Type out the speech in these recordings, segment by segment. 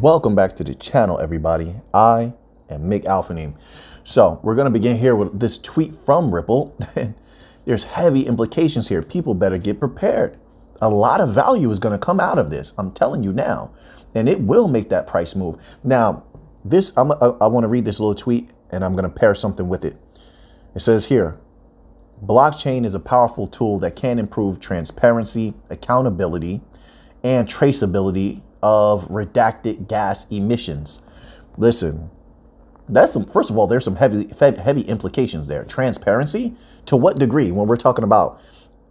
Welcome back to the channel, everybody. I am Mick Auphanim. So we're going to begin here with this tweet from Ripple. There's heavy implications here. People better get prepared. A lot of value is going to come out of this. I'm telling you now, and it will make that price move. Now, this I want to read this little tweet, and I'm going to pair something with it. It says here, blockchain is a powerful tool that can improve transparency, accountability, and traceability of redacted gas emissions. Listen, that's some, first of all, there's some heavy implications there. Transparency, to what degree? When we're talking about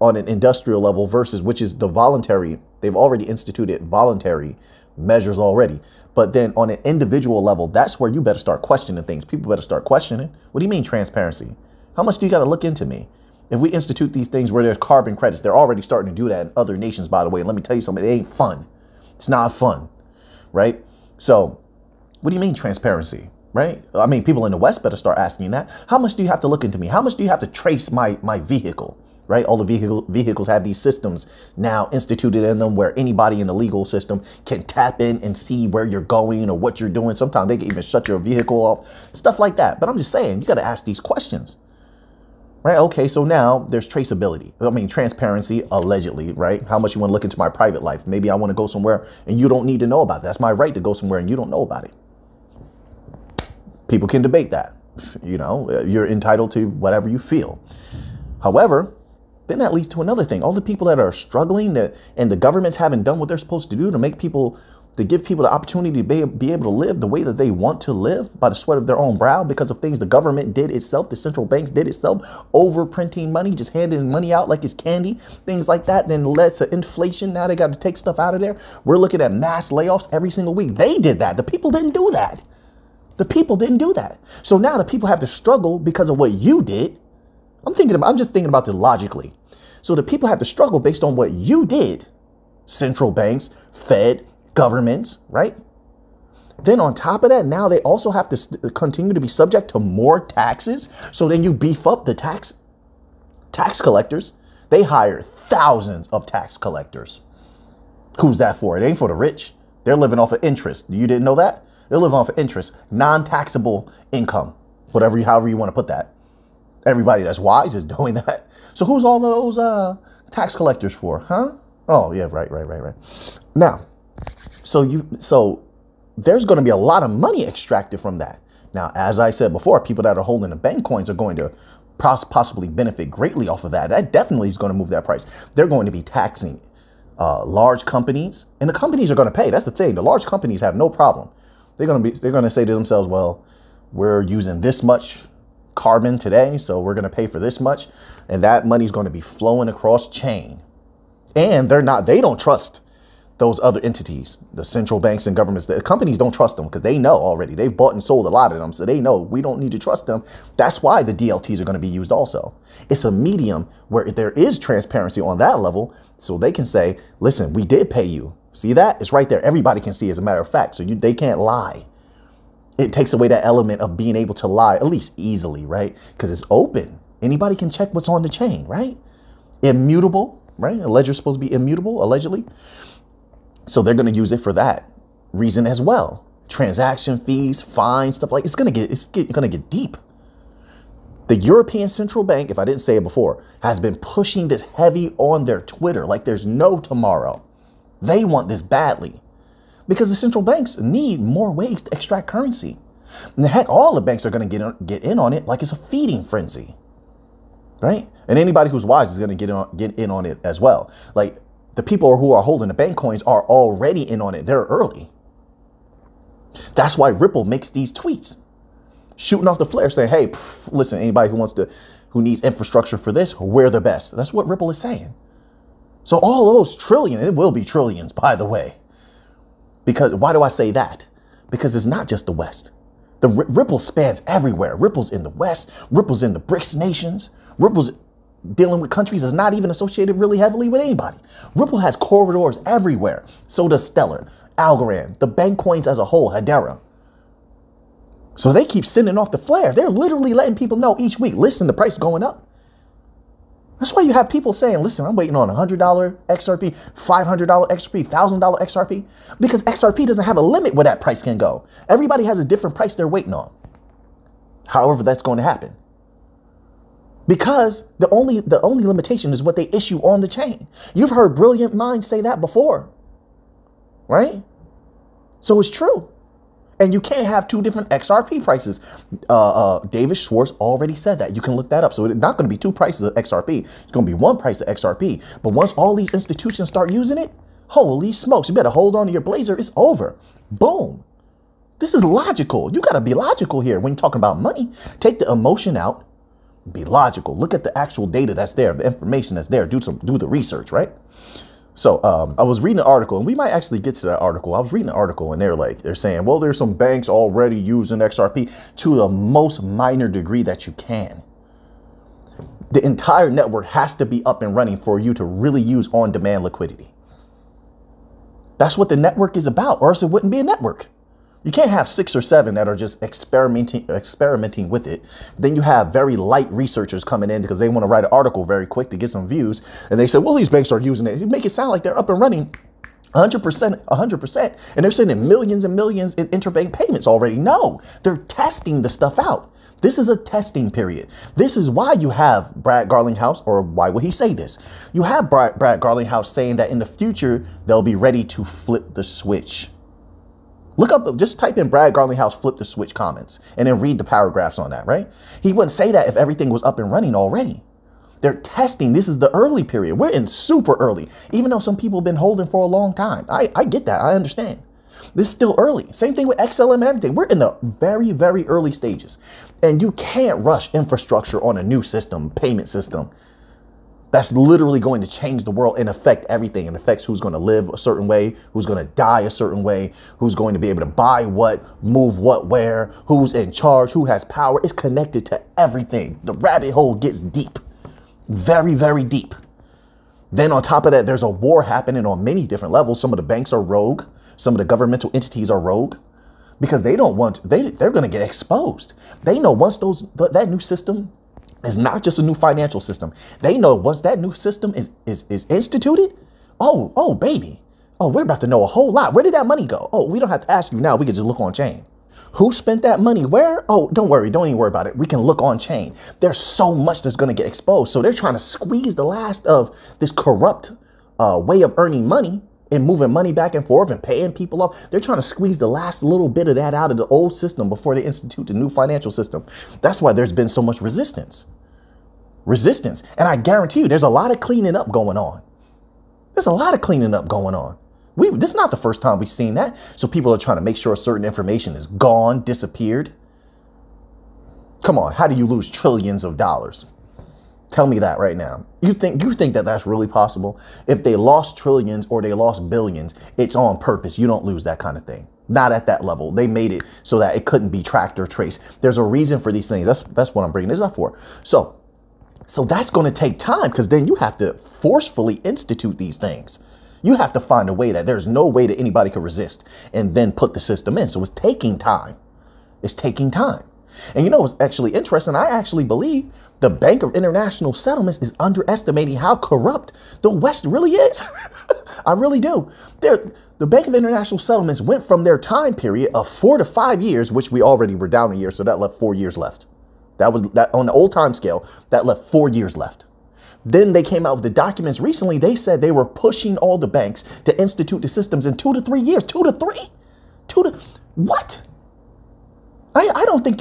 on an industrial level versus, which is the voluntary, they've already instituted voluntary measures already. But then on an individual level, that's where you better start questioning things. People better start questioning. What do you mean transparency? How much do you got to look into me? If we institute these things where there's carbon credits, they're already starting to do that in other nations, by the way. And let me tell you something, it ain't fun. It's not fun, right? So what do you mean transparency, right? I mean, people in the West better start asking that. How much do you have to look into me? How much do you have to trace my vehicle, right? All the vehicles have these systems now instituted in them where anybody in the legal system can tap in and see where you're going or what you're doing. Sometimes they can even shut your vehicle off, stuff like that. But I'm just saying, you got to ask these questions, right? Okay, so now there's traceability. I mean, transparency, allegedly, right? How much you want to look into my private life. Maybe I want to go somewhere and you don't need to know about it. That's my right to go somewhere and you don't know about it. People can debate that. You know, you're entitled to whatever you feel. However, then that leads to another thing. All the people that are struggling and the governments haven't done what they're supposed to do to make people, to give people the opportunity to be able to live the way that they want to live by the sweat of their own brow because of things the government did itself, the central banks did itself, overprinting money, just handing money out like it's candy, things like that, then led to inflation. Now they got to take stuff out of there. We're looking at mass layoffs every single week. They did that. The people didn't do that. The people didn't do that. So now the people have to struggle because of what you did. I'm just thinking about this logically. So the people have to struggle based on what you did. Central banks, Fed, governments, right? Then on top of that, now they also have to continue to be subject to more taxes. So then you beef up the tax collectors. They hire thousands of tax collectors. Who's that for? It ain't for the rich. They're living off of interest. You didn't know that? They're living off of interest, non-taxable income, whatever, however you want to put that. Everybody that's wise is doing that. So who's all of those tax collectors for, huh? Oh yeah, right. Now, so there's going to be a lot of money extracted from that. Now, as I said before, people that are holding the bank coins are going to possibly benefit greatly off of that. That definitely is going to move that price. They're going to be taxing large companies, and the companies are going to pay. That's the thing. The large companies have no problem. They're going to say to themselves, well, we're using this much carbon today, so we're going to pay for this much, and that money's going to be flowing across chain. And they don't trust those other entities, the central banks and governments. The companies don't trust them because they know already. They've bought and sold a lot of them, so they know we don't need to trust them. That's why the DLTs are going to be used also. It's a medium where there is transparency on that level, so they can say, listen, we did pay you. See that? It's right there. Everybody can see, as a matter of fact, so they can't lie. It takes away that element of being able to lie, at least easily, right? Because it's open. Anybody can check what's on the chain, right? Immutable, right? A ledger's supposed to be immutable, allegedly. So they're going to use it for that reason as well. Transaction fees, fines, stuff like it's going to get deep. The European Central Bank, if I didn't say it before, has been pushing this heavy on their Twitter like there's no tomorrow. They want this badly. Because the central banks need more ways to extract currency. And heck, all the banks are going to get in on it like it's a feeding frenzy, right? And anybody who's wise is going to get in on it as well. Like, the people who are holding the bank coins are already in on it. They're early. That's why Ripple makes these tweets, shooting off the flare, saying, hey, listen, anybody who needs infrastructure for this, we're the best. That's what Ripple is saying. So all those trillions, it will be trillions, by the way. Because why do I say that? Because it's not just the West. The Ripple spans everywhere. Ripple's in the West. Ripple's in the BRICS nations. Ripple's dealing with countries that's not even associated really heavily with anybody. Ripple has corridors everywhere. So does Stellar, Algorand, the bank coins as a whole, Hedera. So they keep sending off the flare. They're literally letting people know each week, listen, the price is going up. That's why you have people saying, listen, I'm waiting on $100 XRP, $500 XRP, $1,000 XRP, because XRP doesn't have a limit where that price can go. Everybody has a different price they're waiting on. However, that's going to happen. Because the only limitation is what they issue on the chain. You've heard brilliant minds say that before, right? So it's true. And you can't have two different XRP prices. David Schwartz already said that. You can look that up. So it's not going to be two prices of XRP. It's going to be one price of XRP. But once all these institutions start using it, holy smokes, you better hold on to your blazer. It's over. Boom. This is logical. You got to be logical here when you're talking about money. Take the emotion out. Be logical. Look at the actual data that's there, the information that's there. Do the research, right? So I was reading an article, and we might actually get to that article. I was reading an article, and they're saying, well, there's some banks already using XRP to the most minor degree that you can. The entire network has to be up and running for you to really use on-demand liquidity. That's what the network is about, or else it wouldn't be a network. You can't have 6 or 7 that are just experimenting with it. Then you have very light researchers coming in because they want to write an article very quick to get some views. And they say, well, these banks are using it. You make it sound like they're up and running 100%, 100%. And they're sending millions and millions in interbank payments already. No, they're testing the stuff out. This is a testing period. This is why you have Brad Garlinghouse, or why would he say this? You have Brad Garlinghouse saying that in the future, they'll be ready to flip the switch. Look up, just type in Brad Garlinghouse flip the switch comments and then read the paragraphs on that, right? He wouldn't say that if everything was up and running already. They're testing. This is the early period. We're in super early, even though some people have been holding for a long time. I get that. I understand. This is still early. Same thing with XLM and everything. We're in the very, very early stages. And you can't rush infrastructure on a new system, payment system. That's literally going to change the world and affect everything. It affects who's going to live a certain way, who's going to die a certain way, who's going to be able to buy what, move what, where, who's in charge, who has power. It's connected to everything. The rabbit hole gets deep, very, very deep. Then on top of that, there's a war happening on many different levels. Some of the banks are rogue. Some of the governmental entities are rogue because they don't want, they're going to get exposed. They know once that new system, it's not just a new financial system. They know once that new system is instituted, oh, baby. Oh, we're about to know a whole lot. Where did that money go? Oh, we don't have to ask you now. We can just look on chain. Who spent that money? Where? Oh, don't worry. Don't even worry about it. We can look on chain. There's so much that's going to get exposed. So they're trying to squeeze the last of this corrupt way of earning money and moving money back and forth and paying people off. They're trying to squeeze the last little bit of that out of the old system before they institute the new financial system. That's why there's been so much resistance. And I guarantee you, there's a lot of cleaning up going on. This is not the first time we've seen that. So people are trying to make sure certain information is gone, disappeared. Come on, how do you lose trillions of dollars? Tell me that right now. You think that that's really possible? If they lost trillions or they lost billions, it's on purpose. You don't lose that kind of thing. Not at that level. They made it so that it couldn't be tracked or traced. There's a reason for these things. That's what I'm bringing this up for. So that's going to take time because then you have to forcefully institute these things. You have to find a way that there's no way that anybody could resist and then put the system in. So it's taking time. And you know what's actually interesting? I actually believe the Bank of International Settlements is underestimating how corrupt the West really is. I really do. The Bank of International Settlements went from their time period of 4 to 5 years, which we already were down a year, so that left 4 years left. That on the old time scale, that left 4 years left. Then they came out with the documents recently. They said they were pushing all the banks to institute the systems in 2 to 3 years. What? I don't think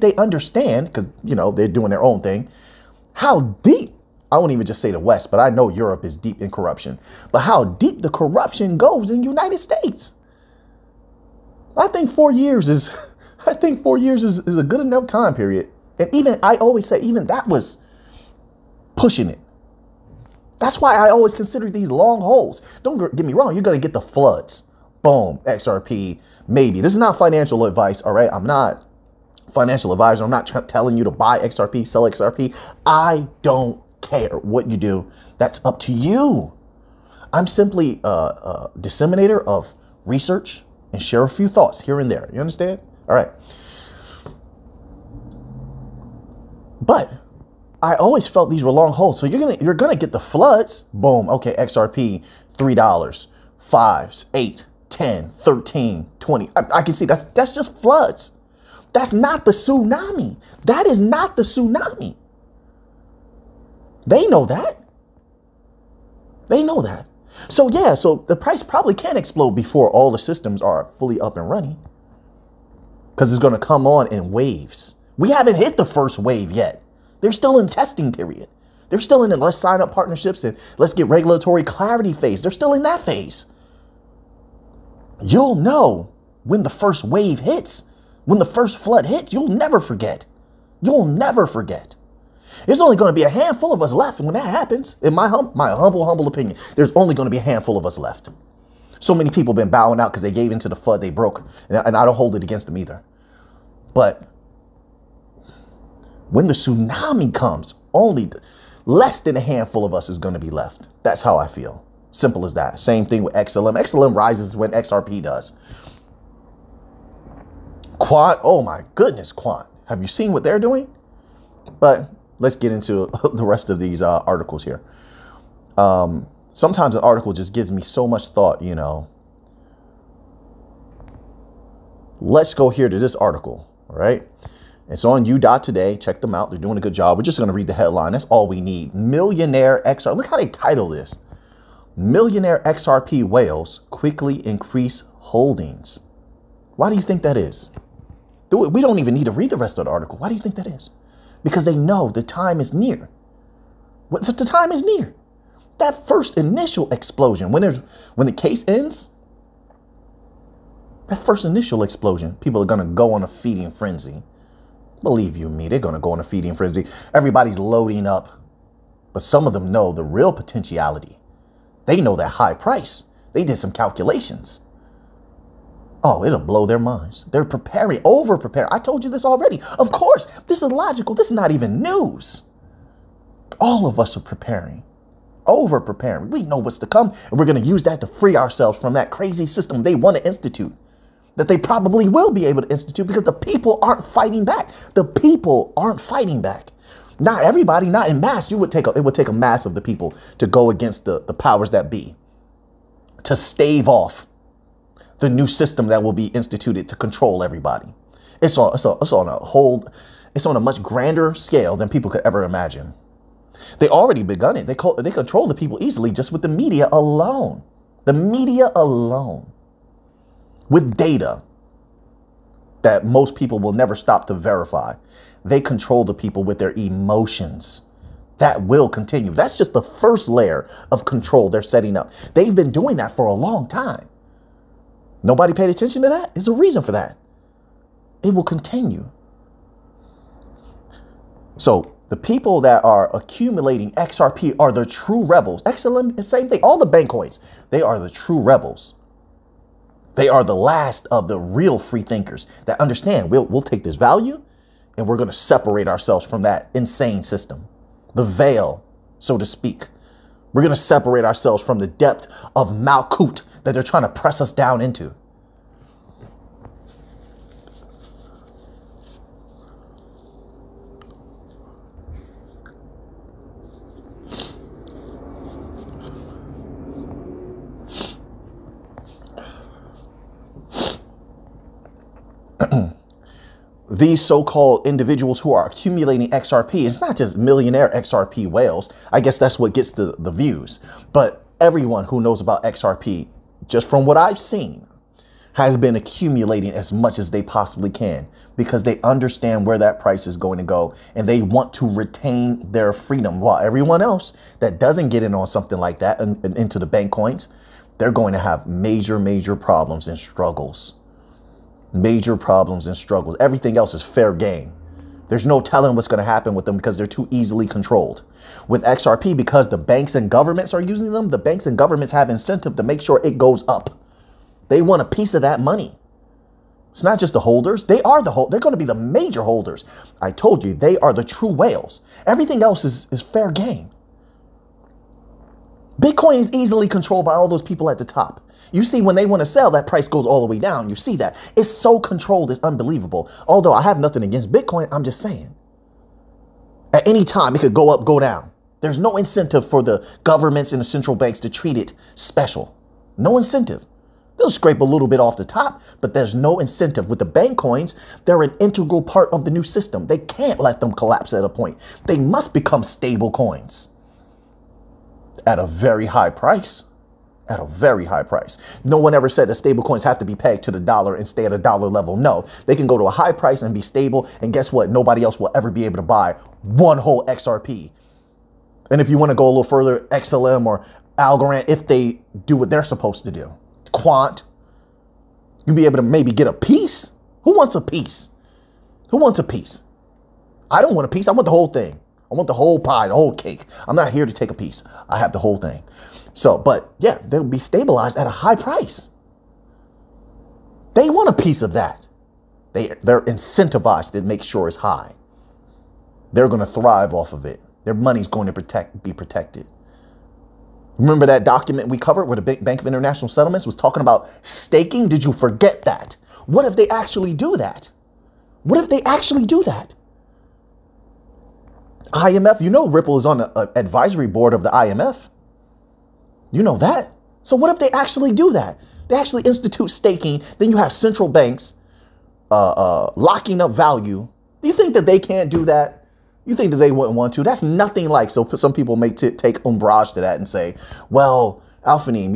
they understand, because, you know, they're doing their own thing, how deep, I won't even just say the West, but I know Europe is deep in corruption, but how deep the corruption goes in the United States. I think four years is a good enough time period. And even, I always say, even that was pushing it. That's why I always consider these long holes. Don't get me wrong, you're going to get the floods. Boom, XRP, maybe. This is not financial advice, all right? I'm not a financial advisor. I'm not telling you to buy XRP, sell XRP. I don't care what you do. That's up to you. I'm simply a disseminator of research and share a few thoughts here and there. You understand? All right. But I always felt these were long holds. So you're gonna get the floods. Boom. Okay, XRP, $3, 5s, 8, 10, 13, 20. I can see that's just floods. That's not the tsunami. That is not the tsunami. They know that. They know that. So yeah, so the price probably can explode before all the systems are fully up and running, because it's going to come on in waves. We haven't hit the first wave yet. They're still in testing period. They're still in it. Let's sign up partnerships and let's get regulatory clarity phase. They're still in that phase. You'll know when the first wave hits, when the first flood hits. You'll never forget. You'll never forget. There's only going to be a handful of us left when that happens. In my humble opinion, there's only going to be a handful of us left. So many people been bowing out because they gave into the FUD they broke. And I don't hold it against them either. But when the tsunami comes, only less than a handful of us is going to be left. That's how I feel. Simple as that. Same thing with XLM. XLM rises when XRP does. Quant, oh my goodness, Quant. Have you seen what they're doing? But let's get into the rest of these articles here. Sometimes an article just gives me so much thought, you know. Let's go here to this article, all right? It's on u.today. Check them out. They're doing a good job. We're just going to read the headline. That's all we need. Millionaire XRP. Look how they title this. Millionaire XRP whales quickly increase holdings. Why do you think that is? We don't even need to read the rest of the article. Why do you think that is? Because they know the time is near. The time is near. That first initial explosion, when the case ends, that first initial explosion, people are going to go on a feeding frenzy. Believe you me, they're going to go on a feeding frenzy. Everybody's loading up. But some of them know the real potentiality. They know that high price. They did some calculations. Oh, it'll blow their minds. They're preparing, over-preparing. I told you this already. Of course, this is logical. This is not even news. All of us are preparing. Over preparing. We know what's to come, and we're going to use that to free ourselves from that crazy system they want to institute, that they probably will be able to institute, because the people aren't fighting back. The people aren't fighting back. Not everybody, not in mass. It would take a mass of the people to go against the powers that be, to stave off the new system that will be instituted to control everybody. It's on a much grander scale than people could ever imagine. They already begun it. They control the people easily just with the media alone. The media alone. With data that most people will never stop to verify. They control the people with their emotions. That will continue. That's just the first layer of control they're setting up. They've been doing that for a long time. Nobody paid attention to that? There's a reason for that. It will continue. So the people that are accumulating XRP are the true rebels. XLM, the same thing. All the bank coins, they are the true rebels. They are the last of the real free thinkers that understand we'll take this value and we're going to separate ourselves from that insane system. The veil, so to speak. We're going to separate ourselves from the depth of Malkut that they're trying to press us down into. These so-called individuals who are accumulating XRP, it's not just millionaire XRP whales. I guess that's what gets the views. But everyone who knows about XRP, just from what I've seen, has been accumulating as much as they possibly can because they understand where that price is going to go and they want to retain their freedom, while everyone else that doesn't get in on something like that and into the bank coins, they're going to have major, major problems and struggles. Major problems and struggles. Everything else is fair game. There's no telling what's going to happen with them because they're too easily controlled. With XRP, because the banks and governments are using them, the banks and governments have incentive to make sure it goes up. They want a piece of that money. It's not just the holders. They are the they're going to be the major holders. I told you, they are the true whales. Everything else is fair game. Bitcoin is easily controlled by all those people at the top. You see, when they want to sell, that price goes all the way down. You see that. It's so controlled, it's unbelievable. Although I have nothing against Bitcoin, I'm just saying. At any time, it could go up, go down. There's no incentive for the governments and the central banks to treat it special. No incentive. They'll scrape a little bit off the top, but there's no incentive. With the bank coins, they're an integral part of the new system. They can't let them collapse at a point. They must become stable coins at a very high price. At a very high price. No one ever said that stable coins have to be pegged to the dollar and stay at a dollar level. No, they can go to a high price and be stable. And guess what? Nobody else will ever be able to buy one whole XRP. And if you want to go a little further, XLM or Algorand, if they do what they're supposed to do, Quant, you'll be able to maybe get a piece. Who wants a piece? Who wants a piece? I don't want a piece. I want the whole thing. I want the whole pie, the whole cake. I'm not here to take a piece. I have the whole thing. So, but yeah, they'll be stabilized at a high price. They want a piece of that. They're incentivized to make sure it's high. They're going to thrive off of it. Their money's going to be protected. Remember that document we covered where the Bank of International Settlements was talking about staking? Did you forget that? What if they actually do that? What if they actually do that? IMF, you know Ripple is on an advisory board of the IMF. You know that. So what if they actually do that? They actually institute staking. Then you have central banks locking up value. Do you think that they can't do that? You think that they wouldn't want to? That's nothing like, so some people may take umbrage to that and say, well, Auphanim,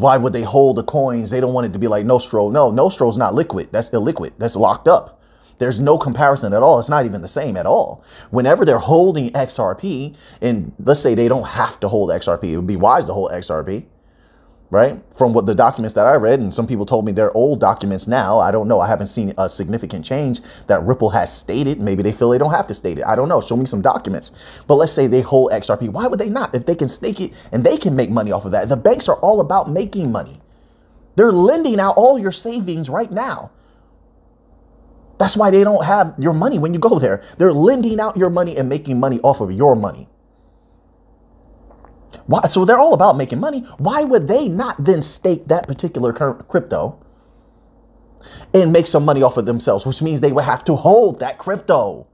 why would they hold the coins? They don't want it to be like Nostro. No, Nostro's not liquid. That's illiquid. That's locked up. There's no comparison at all. It's not even the same at all. Whenever they're holding XRP, and let's say they don't have to hold XRP, it would be wise to hold XRP, right? From what the documents that I read, and some people told me they're old documents now. I don't know. I haven't seen a significant change that Ripple has stated. Maybe they feel they don't have to state it. I don't know. Show me some documents. But let's say they hold XRP. Why would they not? If they can stake it and they can make money off of that. The banks are all about making money. They're lending out all your savings right now. That's why they don't have your money when you go there. They're lending out your money and making money off of your money. Why? So they're all about making money. Why would they not then stake that particular crypto and make some money off of themselves, which means they would have to hold that crypto?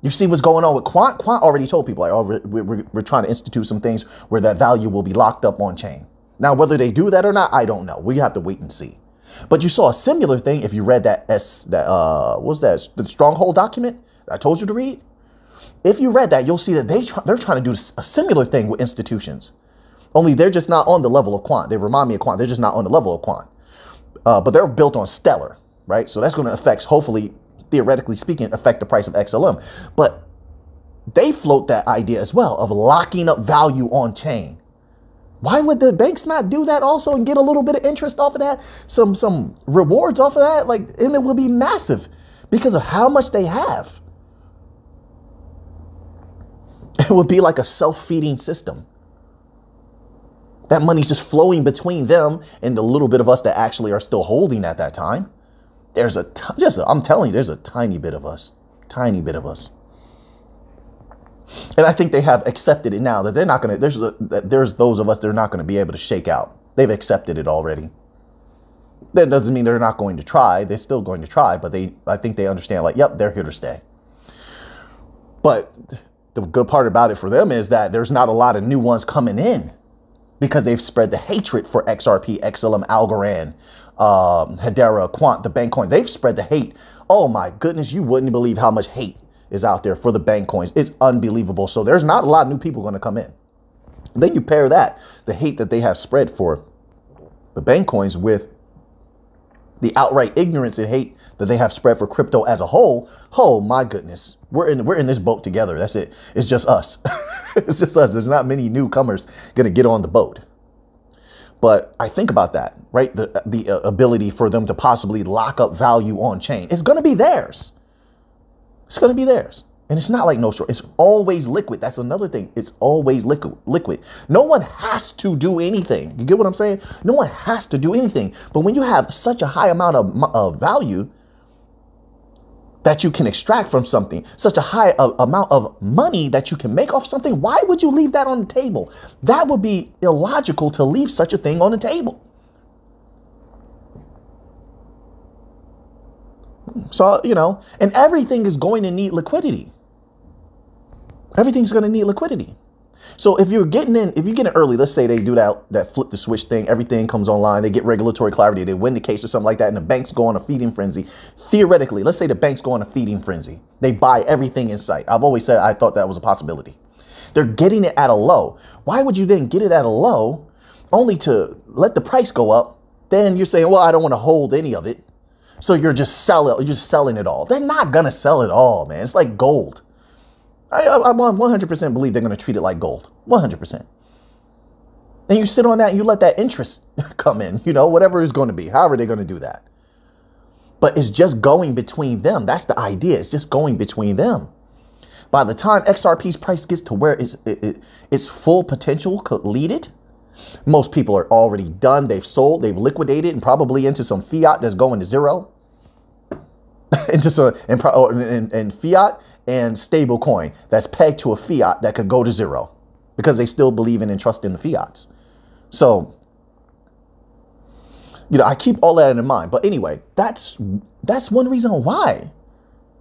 You see what's going on with Quant? Quant already told people, like, oh, we're trying to institute some things where that value will be locked up on chain. Now, whether they do that or not, I don't know. We have to wait and see. But you saw a similar thing if you read that the Stronghold document that I told you to read. If you read that, you'll see that they're trying to do a similar thing with institutions. Only they're just not on the level of Quant. They remind me of Quant. They're just not on the level of Quant. But they're built on Stellar, right? So that's going to affect, hopefully, theoretically speaking, affect the price of XLM. But they float that idea as well of locking up value on chain. Why would the banks not do that also and get a little bit of interest off of that, some rewards off of that? Like, and it will be massive because of how much they have. It would be like a self-feeding system. That money's just flowing between them and the little bit of us that actually are still holding at that time. There's I'm telling you, there's a tiny bit of us, tiny bit of us. And I think they have accepted it now that they're not going to, there's those of us they're not going to be able to shake out. They've accepted it already. That doesn't mean they're not going to try. They're still going to try, but I think they understand, like, yep, they're here to stay. But the good part about it for them is that there's not a lot of new ones coming in because they've spread the hatred for XRP, XLM, Algorand, Hedera, Quant, the bank coin. They've spread the hate. Oh my goodness, you wouldn't believe how much hate is out there for the bank coins. It's unbelievable. So there's not a lot of new people going to come in. Then you pair that, the hate that they have spread for the bank coins, with the outright ignorance and hate that they have spread for crypto as a whole. Oh my goodness. We're in this boat together. That's it. It's just us. It's just us. There's not many newcomers going to get on the boat. But I think about that, right? The ability for them to possibly lock up value on chain. It's going to be theirs. It's going to be theirs. And it's not like Nostro. It's always liquid. That's another thing. It's always liquid. No one has to do anything. You get what I'm saying? No one has to do anything. But when you have such a high amount of value that you can extract from something, such a high amount of money that you can make off something, why would you leave that on the table? That would be illogical to leave such a thing on the table. So, you know, and everything is going to need liquidity. Everything's going to need liquidity. So if you're getting in, if you get in early, let's say they do that flip the switch thing, everything comes online, they get regulatory clarity, they win the case or something like that, and the banks go on a feeding frenzy. Theoretically, let's say the banks go on a feeding frenzy. They buy everything in sight. I've always said I thought that was a possibility. They're getting it at a low. Why would you then get it at a low only to let the price go up? Then you're saying, well, I don't want to hold any of it. So you're just selling it all. They're not going to sell it all, man. It's like gold. I 100% believe they're going to treat it like gold, 100%. And you sit on that and you let that interest come in, you know, whatever it's going to be, however they're going to do that. But it's just going between them. That's the idea. It's just going between them. By the time XRP's price gets to where its full potential could lead it, most people are already done. They've sold, they've liquidated, and probably into some fiat that's going to zero. and fiat and stable coin that's pegged to a fiat that could go to zero because they still believe in and trust in the fiats. So, you know, I keep all that in mind. But anyway, that's one reason why.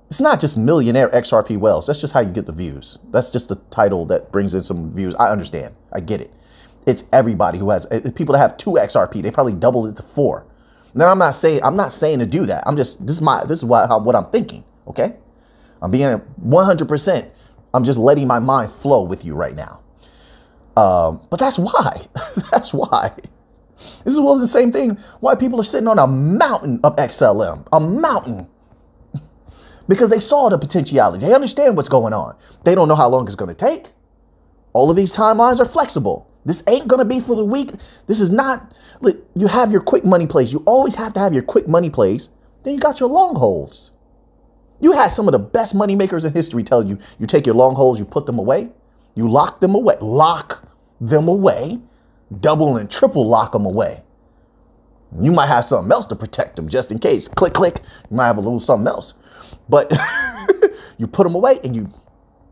It's not just millionaire XRP whales. That's just how you get the views. That's just the title that brings in some views. I understand. I get it. It's everybody who has, people that have 2 XRP, they probably doubled it to 4. Now, I'm not saying to do that. I'm just, this is what I'm thinking, okay? I'm being 100%. I'm just letting my mind flow with you right now. But that's why. That's why. This is well the same thing why people are sitting on a mountain of XLM, a mountain, because they saw the potentiality. They understand what's going on. They don't know how long it's going to take. All of these timelines are flexible. This ain't going to be for the week. This is not, look, you have your quick money plays. You always have to have your quick money plays. Then you got your long holds. You had some of the best money makers in history tell you, you take your long holds, you put them away, you lock them away, double and triple lock them away. You might have something else to protect them just in case. Click, click, you might have a little something else. But you put them away and you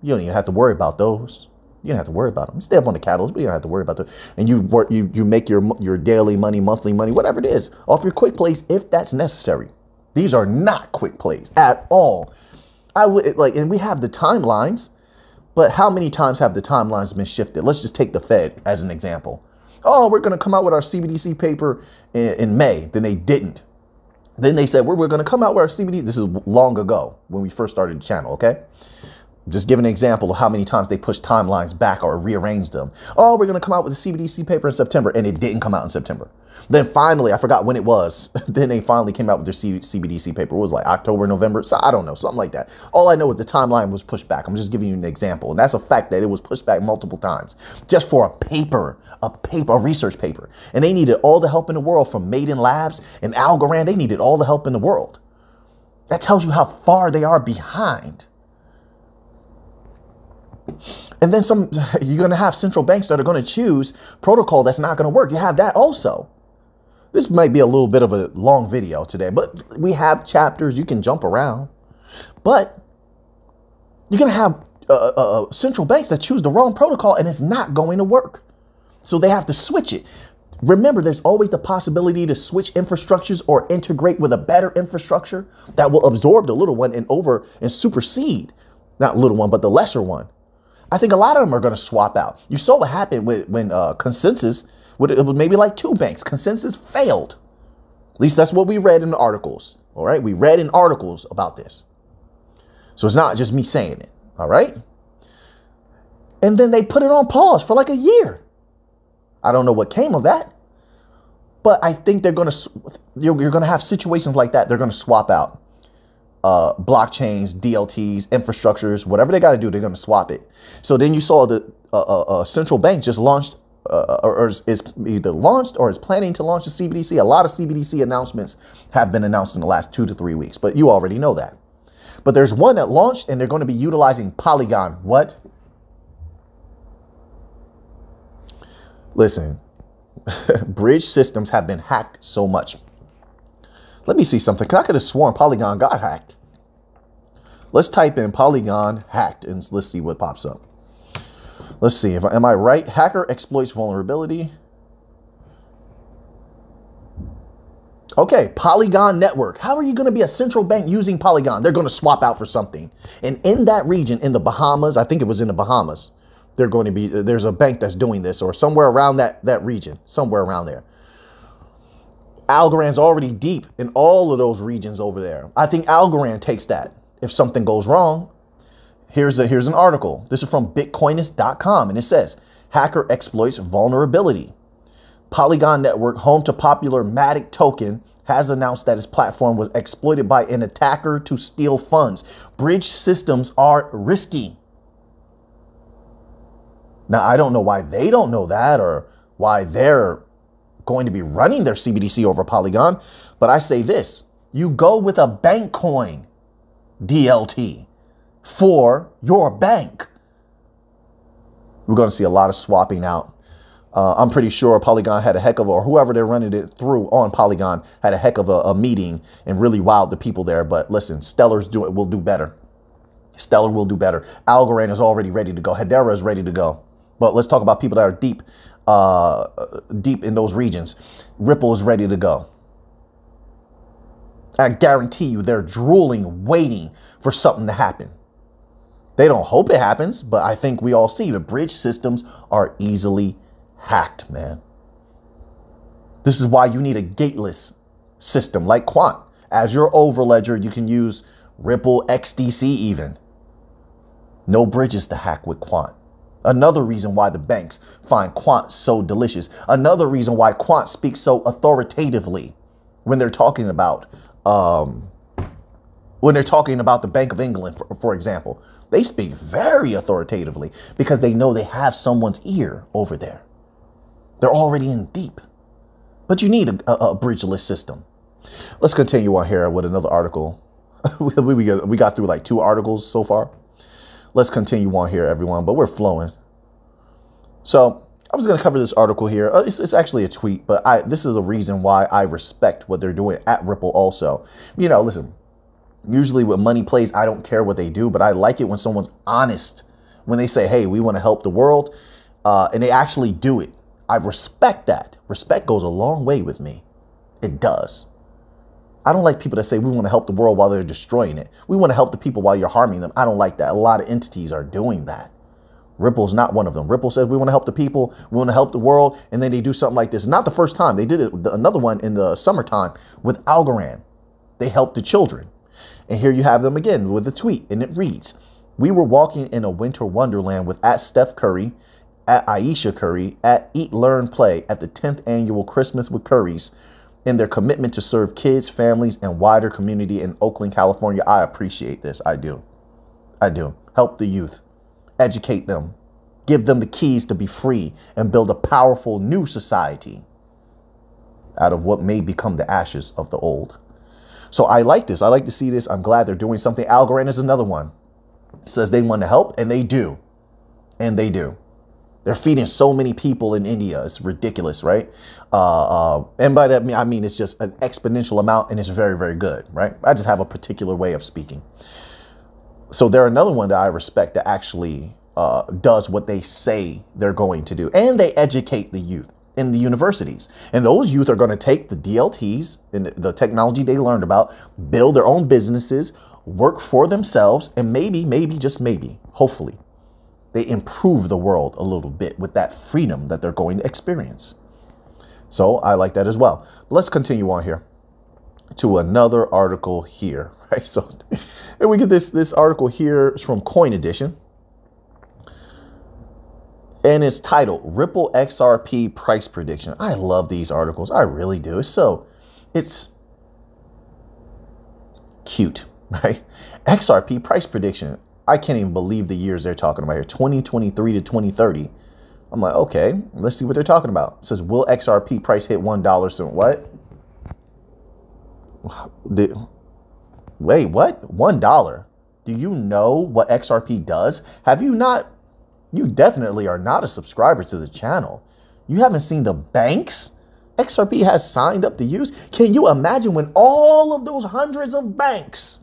don't even have to worry about those. You don't have to worry about them. Stay up on the catalyst, but you don't have to worry about them. And you work, you make your daily money, monthly money, whatever it is, off your quick plays if that's necessary. These are not quick plays at all. I would like, and we have the timelines, but how many times have the timelines been shifted? Let's just take the Fed as an example. Oh, we're going to come out with our CBDC paper in May. Then they didn't. Then they said, we're going to come out with our CBDC. This is long ago when we first started the channel, okay? Just give an example of how many times they push timelines back or rearrange them. Oh, we're going to come out with a CBDC paper in September, and it didn't come out in September. Then finally, I forgot when it was. Then they finally came out with their CBDC paper. It was like October, November. So I don't know, something like that. All I know is the timeline was pushed back. I'm just giving you an example. And that's a fact that it was pushed back multiple times just for a research paper. And they needed all the help in the world from Maiden Labs and Algorand. They needed all the help in the world. That tells you how far they are behind. And then some, you're going to have central banks that are going to choose protocol that's not going to work. You have that also. This might be a little bit of a long video today, but we have chapters. You can jump around. But you're going to have central banks that choose the wrong protocol and it's not going to work. So they have to switch it. Remember, there's always the possibility to switch infrastructures or integrate with a better infrastructure that will absorb the little one and over and supersede. Not little one, but the lesser one. I think a lot of them are going to swap out. You saw what happened when Consensus, it was maybe like 2 banks. Consensus failed. At least that's what we read in the articles. All right. We read in articles about this. So it's not just me saying it. All right. And then they put it on pause for like a year. I don't know what came of that. But I think they're going to, you're going to have situations like that. They're going to swap out. Blockchains, DLTs, infrastructures, whatever they got to do, they're going to swap it. So then you saw the central bank just launched or is either launched or is planning to launch a CBDC. A lot of CBDC announcements have been announced in the last 2 to 3 weeks, but you already know that. But there's one that launched and they're going to be utilizing Polygon. What? Listen, bridge systems have been hacked so much. Let me see something, because I could have sworn Polygon got hacked. Let's type in Polygon hacked, and let's see what pops up. Let's see, am I right? Hacker exploits vulnerability. Okay, Polygon network. How are you going to be a central bank using Polygon? They're going to swap out for something. And in that region, in the Bahamas, I think it was in the Bahamas, they're going to be, there's a bank that's doing this, or somewhere around that region, somewhere around there. Algorand's already deep in all of those regions over there. I think Algorand takes that. If something goes wrong, here's an article. This is from Bitcoinist.com, and it says, Hacker exploits vulnerability. Polygon network, home to popular Matic token, has announced that its platform was exploited by an attacker to steal funds. Bridge systems are risky. Now, I don't know why they don't know that, or why they're going to be running their CBDC over Polygon, but I say this. You go with a bank coin, DLT, for your bank. We're going to see a lot of swapping out. I'm pretty sure Polygon had a heck of a, or whoever they're running it through on Polygon had a heck of a meeting and really wowed the people there. But listen, Stellar's will do better. Stellar will do better. Algorand is already ready to go. Hedera is ready to go. But let's talk about people that are deep, deep in those regions. Ripple is ready to go. I guarantee you they're drooling, waiting for something to happen. They don't hope it happens, but I think we all see the bridge systems are easily hacked, man. This is why you need a gateless system like Quant. As your Overledger, you can use Ripple, XDC even. No bridges to hack with Quant. Another reason why the banks find Quant so delicious. Another reason why Quant speaks so authoritatively when they're talking about the Bank of England, for example. They speak very authoritatively because they know they have someone's ear over there. They're already in deep. But you need a bridgeless system. Let's continue on here with another article. We got through like 2 articles so far. Let's continue on here, everyone, but we're flowing. So I was going to cover this article here. It's actually a tweet, but this is a reason why I respect what they're doing at Ripple also. You know, listen, usually with money plays, I don't care what they do, but I like it when someone's honest, when they say, hey, we want to help the world, and they actually do it. I respect that. Respect goes a long way with me. It does. I don't like people that say we want to help the world while they're destroying it. We want to help the people while you're harming them. I don't like that. A lot of entities are doing that. Ripple's not one of them. Ripple says we want to help the people, we want to help the world, and then they do something like this. Not the first time. They did it, another one in the summertime with Algorand. They helped the children. And here you have them again with a tweet, and it reads, we were walking in a winter wonderland with Steph Curry, at Aisha Curry, at Eat, Learn, Play, at the 10th annual Christmas with Currys, in their commitment to serve kids, families, and wider community in Oakland, California. I appreciate this. I do. I do. Help the youth. Educate them. Give them the keys to be free and build a powerful new society out of what may become the ashes of the old. So I like this. I like to see this. I'm glad they're doing something. Algorand is another one. It says they want to help, and they do. And they do. They're feeding so many people in India. It's ridiculous, right? And by that, I mean it's just an exponential amount, and it's very, very good, right? I just have a particular way of speaking. So they're another one that I respect that actually does what they say they're going to do. And they educate the youth in the universities. And those youth are going to take the DLTs and the technology they learned about, build their own businesses, work for themselves, and maybe, just maybe, hopefully, they improve the world a little bit with that freedom that they're going to experience. So I like that as well. Let's continue on here to another article here, right? So and we get this article here. It's from Coin Edition. And it's titled Ripple XRP Price Prediction. I love these articles. I really do. It's cute, right? XRP Price Prediction. I can't even believe the years they're talking about here, 2023 to 2030. I'm like, okay, let's see what they're talking about. It says, will XRP price hit $1 soon? What? Wait, what? $1? Do you know what XRP does? Have you not? You definitely are not a subscriber to the channel. You haven't seen the banks XRP has signed up to use? Can you imagine when all of those hundreds of banks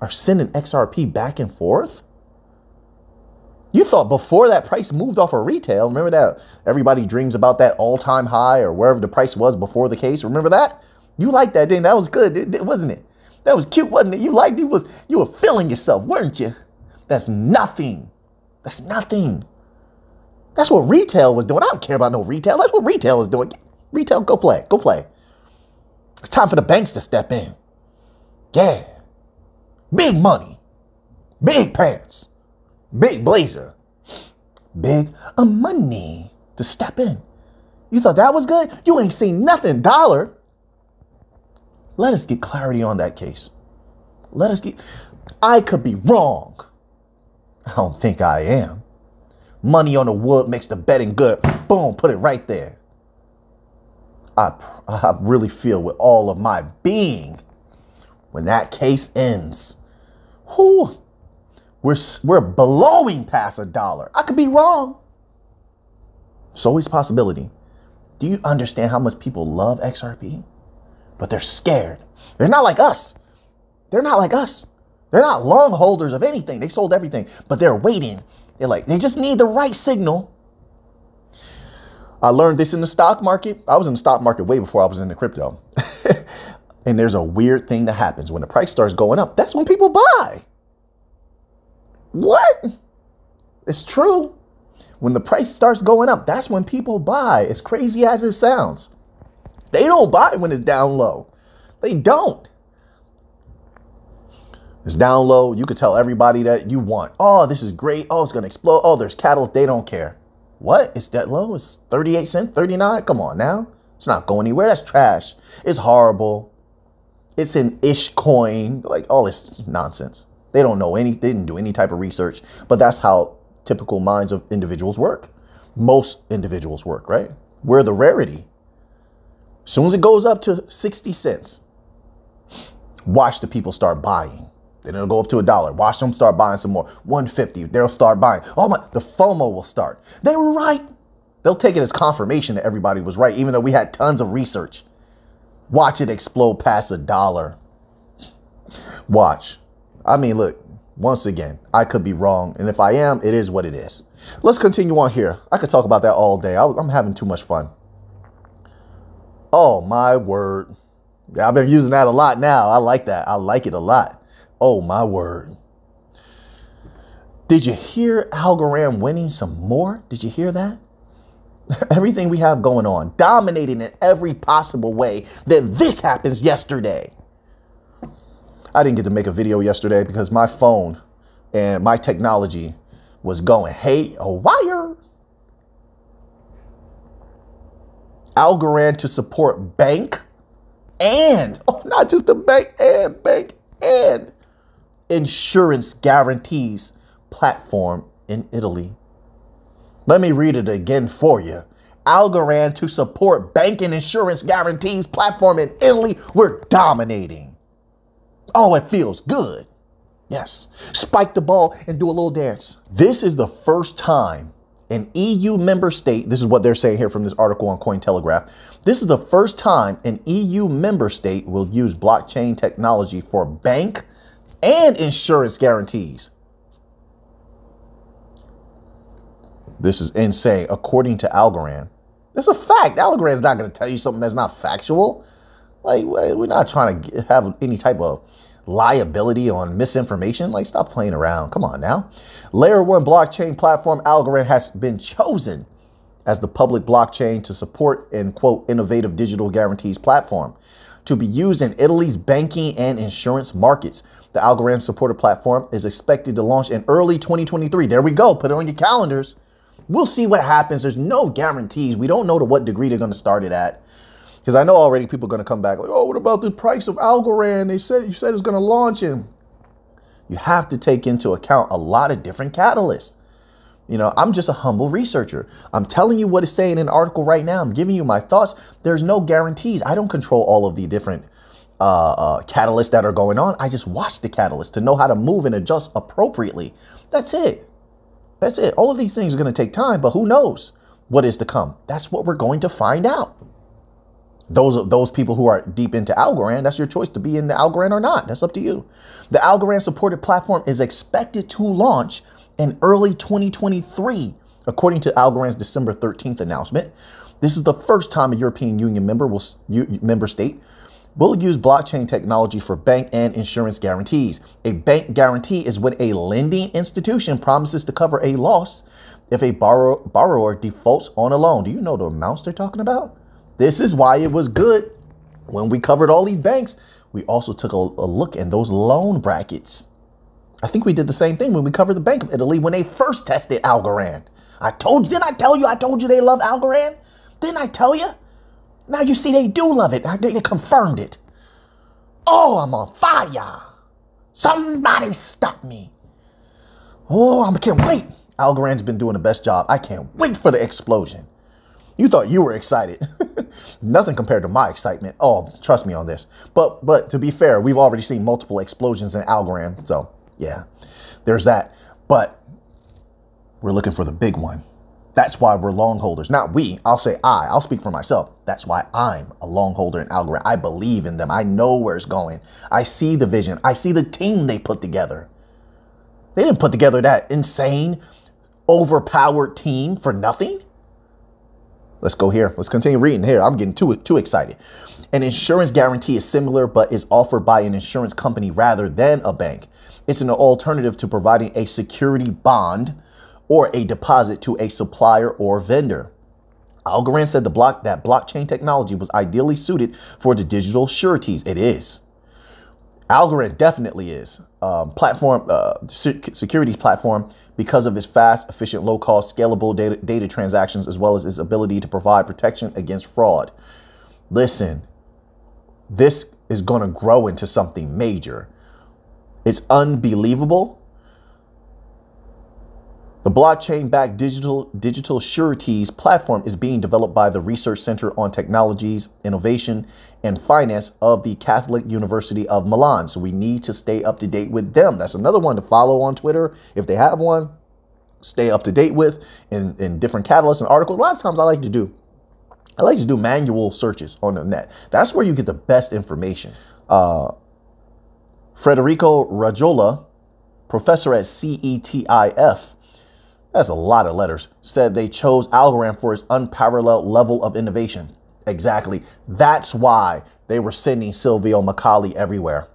are sending XRP back and forth? You thought before that price moved off of retail, remember that? Everybody dreams about that all-time high or wherever the price was before the case. Remember that? You liked that, didn't you? That was good, wasn't it? That was cute, wasn't it? You liked it. You were feeling yourself, weren't you? That's nothing. That's nothing. That's what retail was doing. I don't care about no retail. That's what retail was doing. Retail, go play. Go play. It's time for the banks to step in. Yeah. Big money. Big pants. Big blazer. Big money to step in. You thought that was good? You ain't seen nothing, dollar. Let us get clarity on that case. Let us get... I could be wrong. I don't think I am. Money on the wood makes the betting good. Boom, put it right there. I really feel with all of my being when that case ends. Whew, we're blowing past a dollar. I could be wrong. It's always a possibility. Do you understand how much people love XRP? But they're scared. They're not like us. They're not like us. They're not long holders of anything. They sold everything, but they're waiting. They're like, they just need the right signal. I learned this in the stock market. I was in the stock market way before I was in the crypto. And there's a weird thing that happens when the price starts going up. That's when people buy. What? It's true. When the price starts going up, that's when people buy. As crazy as it sounds. They don't buy when it's down low. They don't. It's down low. You could tell everybody that you want. Oh, this is great. Oh, it's going to explode. Oh, there's catalysts. They don't care. What? It's that low? It's 38 cents, 39? Come on now. It's not going anywhere. That's trash. It's horrible. It's an ish coin. Like all this nonsense. They don't know any. They didn't do any type of research. But that's how typical minds of individuals work. Most individuals work, right? We're the rarity. As soon as it goes up to 60 cents, watch the people start buying. Then it'll go up to a dollar. Watch them start buying some more. 150, they'll start buying. Oh my, the FOMO will start. They were right. They'll take it as confirmation that everybody was right, even though we had tons of research. Watch it explode past a dollar. Watch. I mean, look, once again, I could be wrong. And if I am, it is what it is. Let's continue on here. I could talk about that all day. I'm having too much fun. Oh, my word. I've been using that a lot now. I like that. I like it a lot. Oh, my word. Did you hear Algorand winning some more? Did you hear that? Everything we have going on, dominating in every possible way. Then this happens yesterday. I didn't get to make a video yesterday because my phone and my technology was going, hey, a wire. Algorand to support bank and, oh, not just the bank and insurance guarantees platform in Italy. Let me read it again for you. Algorand to support bank and insurance guarantees platform in Italy. We're dominating. Oh, it feels good. Yes. Spike the ball and do a little dance. This is the first time an EU member state, this is what they're saying here from this article on Cointelegraph. This is the first time an EU member state will use blockchain technology for bank and insurance guarantees. This is insane, according to Algorand. That's a fact. Algorand's not going to tell you something that's not factual. Like, we're not trying to have any type of liability on misinformation. Like, stop playing around. Come on now. Layer 1 blockchain platform Algorand has been chosen as the public blockchain to support and, quote, innovative digital guarantees platform to be used in Italy's banking and insurance markets. The Algorand supported platform is expected to launch in early 2023. There we go. Put it on your calendars. We'll see what happens. There's no guarantees. We don't know to what degree they're going to start it at. Because I know already people are going to come back like, oh, what about the price of Algorand? You said it's going to launch him. You have to take into account a lot of different catalysts. You know, I'm just a humble researcher. I'm telling you what it's saying in an article right now. I'm giving you my thoughts. There's no guarantees. I don't control all of the different catalysts that are going on. I just watch the catalysts to know how to move and adjust appropriately. That's it. That's it. All of these things are going to take time, but who knows what is to come? That's what we're going to find out. Those people who are deep into Algorand, that's your choice to be in the Algorand or not. That's up to you. The Algorand-supported platform is expected to launch in early 2023, according to Algorand's December 13th announcement. This is the first time a European Union member state will use blockchain technology for bank and insurance guarantees. A bank guarantee is when a lending institution promises to cover a loss if a borrower defaults on a loan. Do you know the amounts they're talking about? This is why it was good when we covered all these banks. We also took a look at those loan brackets. I think we did the same thing when we covered the Bank of Italy when they first tested Algorand. I told you, didn't I tell you, I told you they love Algorand? Didn't I tell you? Now you see they do love it. They confirmed it. Oh, I'm on fire. Somebody stop me. Oh, I can't wait. Algorand's been doing the best job. I can't wait for the explosion. You thought you were excited. Nothing compared to my excitement. Oh, trust me on this. But to be fair, we've already seen multiple explosions in Algorand. So yeah, there's that. But we're looking for the big one. That's why we're long holders. Not we. I'll say I. I'll speak for myself. That's why I'm a long holder in Algorand. I believe in them. I know where it's going. I see the vision. I see the team they put together. They didn't put together that insane, overpowered team for nothing. Let's go here. Let's continue reading here. I'm getting too excited. An insurance guarantee is similar, but is offered by an insurance company rather than a bank. It's an alternative to providing a security bond or a deposit to a supplier or vendor. Algorand said that blockchain technology was ideally suited for the digital sureties. It is. Algorand definitely is securities platform because of its fast, efficient, low-cost, scalable data transactions, as well as its ability to provide protection against fraud. Listen, this is going to grow into something major. It's unbelievable. The blockchain-backed digital sureties platform is being developed by the Research Center on Technologies, Innovation, and Finance of the Catholic University of Milan. So we need to stay up to date with them. That's another one to follow on Twitter if they have one. Stay up to date with in different catalysts and articles. A lot of times I like to do manual searches on the net. That's where you get the best information. Federico Raggiola, professor at CETIF, that's a lot of letters, said they chose Algorand for its unparalleled level of innovation. Exactly. That's why they were sending Silvio Macaulay everywhere.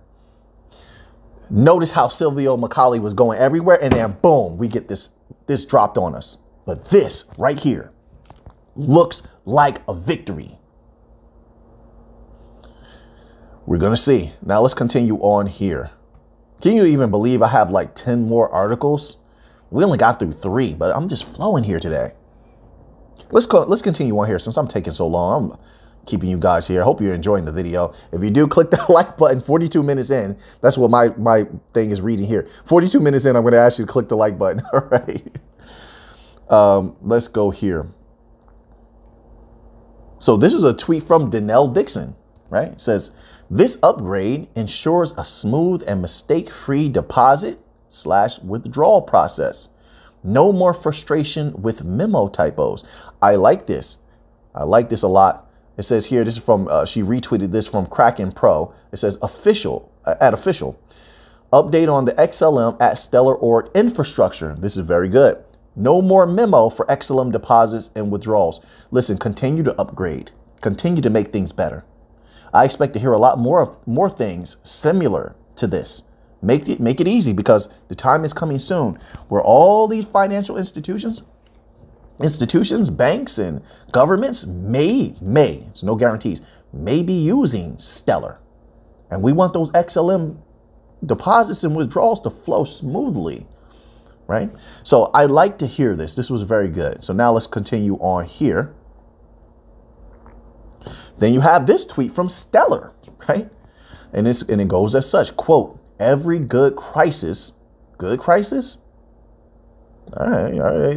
Notice how Silvio Macaulay was going everywhere, and then boom, we get this dropped on us. But this right here looks like a victory. We're going to see. Now let's continue on here. Can you even believe I have like 10 more articles? We only got through 3, but I'm just flowing here today. Let's continue on here since I'm taking so long. I'm keeping you guys here. I hope you're enjoying the video. If you do, click that like button. 42 minutes in. That's what my thing is reading here. 42 minutes in, I'm going to ask you to click the like button. All right. Let's go here. So this is a tweet from Denelle Dixon, right? It says, this upgrade ensures a smooth and mistake-free deposit / withdrawal process. No more frustration with memo typos. I like this. I like this a lot. It says here, this is from, she retweeted this from Kraken Pro. It says official update on the XLM at Stellar org infrastructure. This is very good. No more memo for XLM deposits and withdrawals. Listen, continue to upgrade, continue to make things better. I expect to hear a lot more things similar to this. Make it easy, because the time is coming soon where all these financial institutions, banks, and governments may, it's no guarantees, may be using Stellar. And we want those XLM deposits and withdrawals to flow smoothly, right? So I like to hear this. This was very good. So now let's continue on here. Then you have this tweet from Stellar, right? And it goes as such, quote, every good crisis. All right.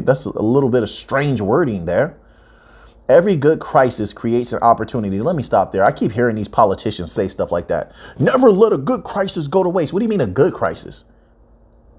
That's a little bit of strange wording there. Every good crisis creates an opportunity. Let me stop there. I keep hearing these politicians say stuff like that. Never let a good crisis go to waste. What do you mean a good crisis?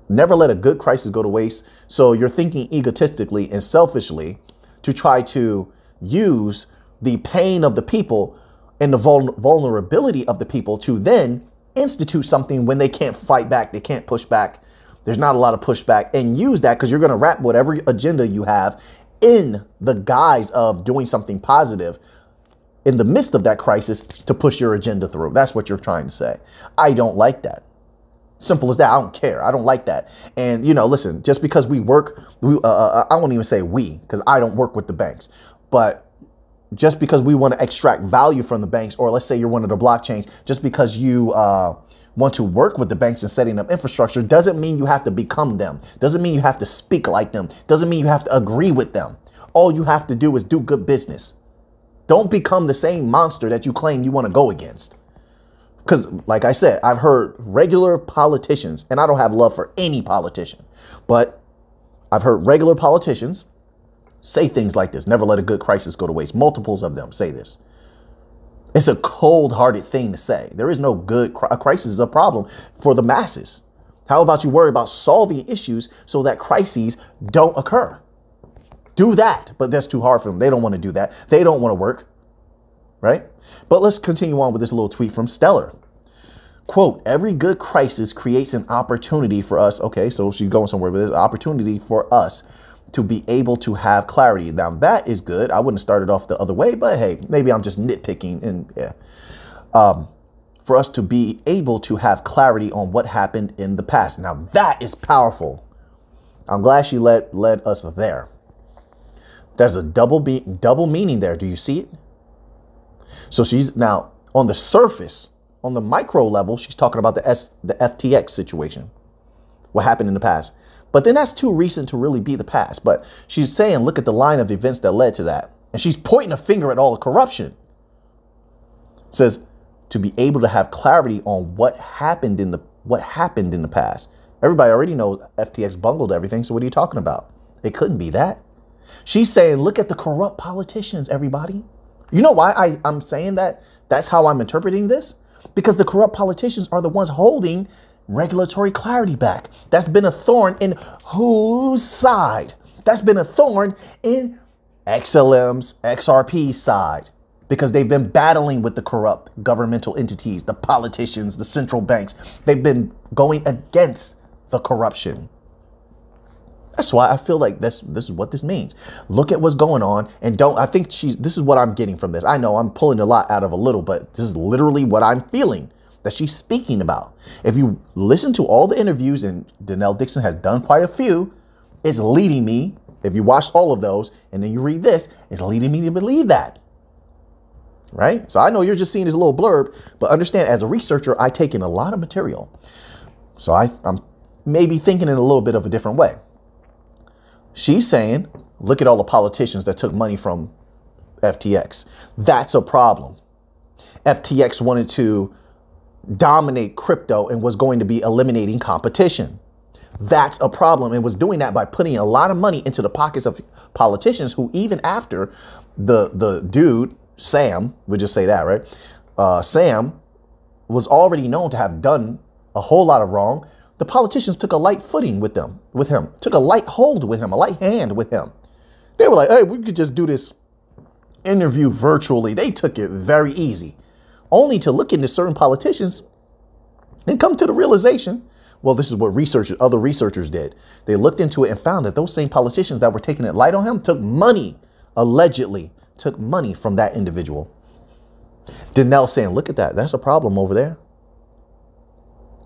Never let a good crisis go to waste. So you're thinking egotistically and selfishly to try to use the pain of the people and the vulnerability of the people to then institute something when they can't fight back, they can't push back, there's not a lot of pushback, and use that because you're going to wrap whatever agenda you have in the guise of doing something positive in the midst of that crisis to push your agenda through. That's what you're trying to say. I don't like that. Simple as that. I don't care. I don't like that. And, you know, listen, just because we work, I won't even say we, because I don't work with the banks, but just because we want to extract value from the banks, or let's say you're one of the blockchains, just because you want to work with the banks and setting up infrastructure doesn't mean you have to become them. Doesn't mean you have to speak like them. Doesn't mean you have to agree with them. All you have to do is do good business. Don't become the same monster that you claim you want to go against. Because, like I said, I've heard regular politicians, and I don't have love for any politician, but I've heard regular politicians say things like this. Never let a good crisis go to waste. Multiples of them say this. It's a cold-hearted thing to say. There is no good crisis is a problem for the masses. How about you worry about solving issues so that crises don't occur? Do that, but that's too hard for them. They don't want to do that. They don't want to work, right? But let's continue on with this little tweet from Stellar. Quote, every good crisis creates an opportunity for us. Okay, so she's going somewhere with this. Opportunity for us to be able to have clarity. Now, that is good. I wouldn't have started off the other way, but hey, maybe I'm just nitpicking. And yeah, for us to be able to have clarity on what happened in the past. Now, that is powerful. I'm glad she led us there. There's a double meaning there. Do you see it? So she's now on the surface, on the micro level, she's talking about the FTX situation, what happened in the past. But then that's too recent to really be the past. But she's saying, look at the line of events that led to that. And she's pointing a finger at all the corruption. It says to be able to have clarity on what happened in the past. Everybody already knows FTX bungled everything. So what are you talking about? It couldn't be that. She's saying, look at the corrupt politicians, everybody. You know why I'm saying that? That's how I'm interpreting this? Because the corrupt politicians are the ones holding regulatory clarity back. That's been a thorn in whose side? That's been a thorn in XLM's, XRP's side. Because they've been battling with the corrupt governmental entities, the politicians, the central banks. They've been going against the corruption. That's why I feel like this is what this means. Look at what's going on and don't, I think this is what I'm getting from this. I know I'm pulling a lot out of a little, but this is literally what I'm feeling that she's speaking about. If you listen to all the interviews, and Denelle Dixon has done quite a few, it's leading me, if you watch all of those and then you read this, it's leading me to believe that, right? So I know you're just seeing this little blurb, but understand as a researcher, I take in a lot of material. So I'm maybe thinking in a little bit of a different way. She's saying, look at all the politicians that took money from FTX. That's a problem. FTX wanted to dominate crypto and was going to be eliminating competition. That's a problem, and was doing that by putting a lot of money into the pockets of politicians who, even after the dude, Sam, we'll just say that, right? Sam was already known to have done a whole lot of wrong. The politicians took a light footing with him, took a light hold with him, a light hand with him. They were like, hey, we could just do this interview virtually. They took it very easy, only to look into certain politicians and come to the realization, well, this is what other researchers did. They looked into it and found that those same politicians that were taking it light on him took money, allegedly took money from that individual. Denelle saying, look at that. That's a problem over there.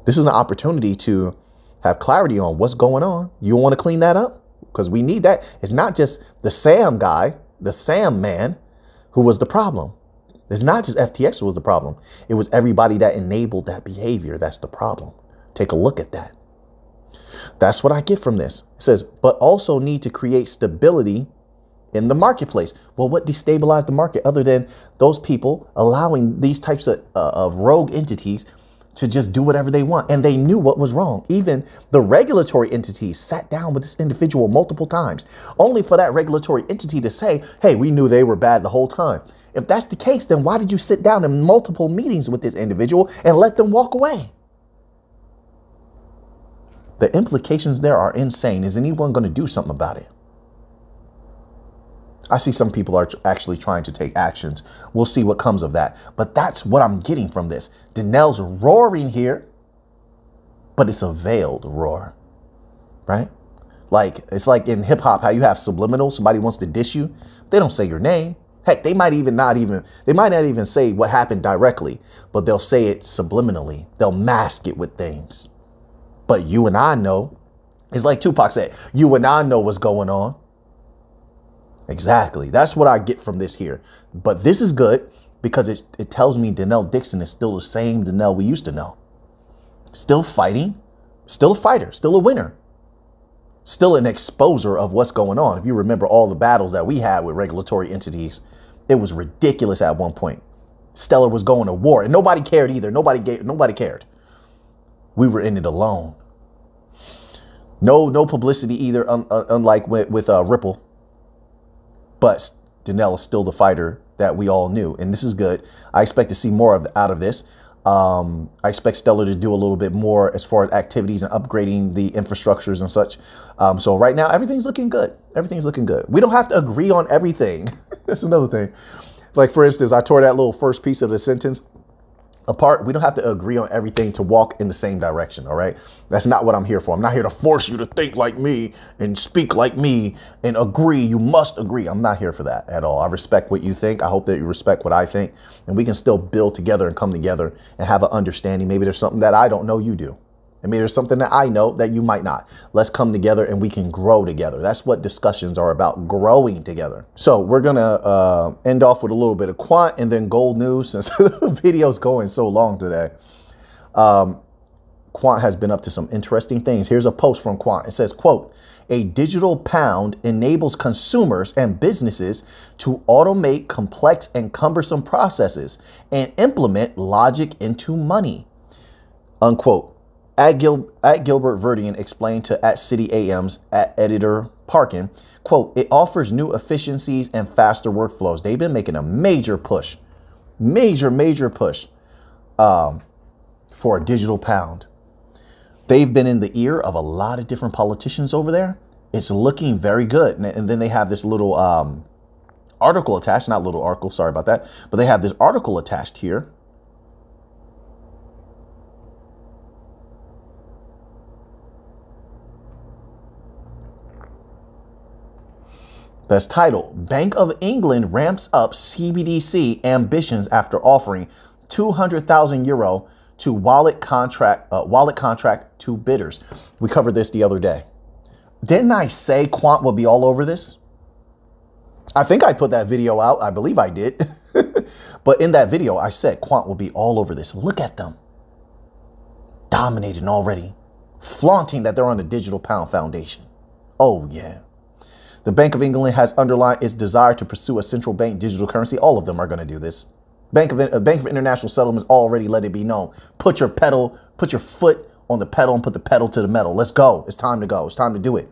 This is an opportunity to have clarity on what's going on. You want to clean that up? Because we need that. It's not just the Sam guy, the Sam man who was the problem. It's not just FTX who was the problem. It was everybody that enabled that behavior. That's the problem. Take a look at that. That's what I get from this. It says, but also need to create stability in the marketplace. Well, what destabilized the market other than those people allowing these types of rogue entities to just do whatever they want? And they knew what was wrong. Even the regulatory entities sat down with this individual multiple times, only for that regulatory entity to say, hey, we knew they were bad the whole time. If that's the case, then why did you sit down in multiple meetings with this individual and let them walk away? The implications there are insane. Is anyone going to do something about it? I see some people are actually trying to take actions. We'll see what comes of that. But that's what I'm getting from this. Denelle's roaring here, but it's a veiled roar, right? Like, it's like in hip hop, how you have subliminal. Somebody wants to diss you. They don't say your name. Heck, they might not even say what happened directly, but they'll say it subliminally. They'll mask it with things. But you and I know. It's like Tupac said, you and I know what's going on. Exactly. That's what I get from this here. But this is good because it tells me Denelle Dixon is still the same Denelle we used to know. Still fighting, still a fighter, still a winner, still an exposer of what's going on. If you remember all the battles that we had with regulatory entities, it was ridiculous at one point. Stellar was going to war and nobody cared either. Nobody cared. We were in it alone. No publicity either, unlike with Ripple. But Denelle is still the fighter that we all knew, and this is good. I expect to see more out of this. I expect Stellar to do a little bit more as far as activities and upgrading the infrastructures and such. So right now, everything's looking good. Everything's looking good. We don't have to agree on everything. That's another thing. Like, for instance, I tore that little first piece of the sentence apart. We don't have to agree on everything to walk in the same direction. All right. That's not what I'm here for. I'm not here to force you to think like me and speak like me and agree. You must agree. I'm not here for that at all. I respect what you think. I hope that you respect what I think, and we can still build together and come together and have an understanding. Maybe there's something that I don't know you do, and maybe there's something that I know that you might not. Let's come together and we can grow together. That's what discussions are about, growing together. So we're going to end off with a little bit of quant and then gold news, since the video's going so long today. Quant has been up to some interesting things. Here's a post from Quant. It says, quote, a digital pound enables consumers and businesses to automate complex and cumbersome processes and implement logic into money, unquote. At Gilbert Verdian explained to @CityAM's editor Parkin, quote, it offers new efficiencies and faster workflows. They've been making a major push, major push for a digital pound. They've been in the ear of a lot of different politicians over there. It's looking very good. And then they have this little article attached, not little article, sorry about that, but they have this article attached here. That's titled, Bank of England ramps up CBDC ambitions after offering 200,000 euro to wallet contract to bidders. We covered this the other day. Didn't I say Quant will be all over this? I think I put that video out. I believe I did. But in that video, I said Quant will be all over this. Look at them. Dominating already. Flaunting that they're on the digital pound foundation. Oh, yeah. The Bank of England has underlined its desire to pursue a central bank digital currency. All of them are going to do this. Bank of International Settlements already let it be known. Put your foot on the pedal and put the pedal to the metal. Let's go. It's time to go. It's time to do it.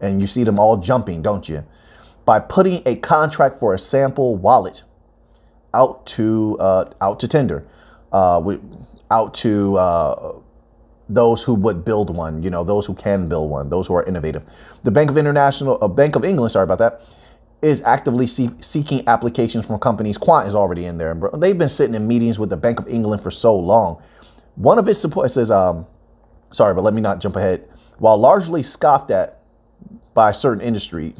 And you see them all jumping, don't you? By putting a contract for a sample wallet out to tender, out to those who would build one, you know, those who can build one, those who are innovative. The Bank of England, sorry about that, is actively seeking applications from companies. Quant is already in there. They've been sitting in meetings with the Bank of England for so long. One of its supporters says, sorry, but let me not jump ahead. While largely scoffed at by certain industry,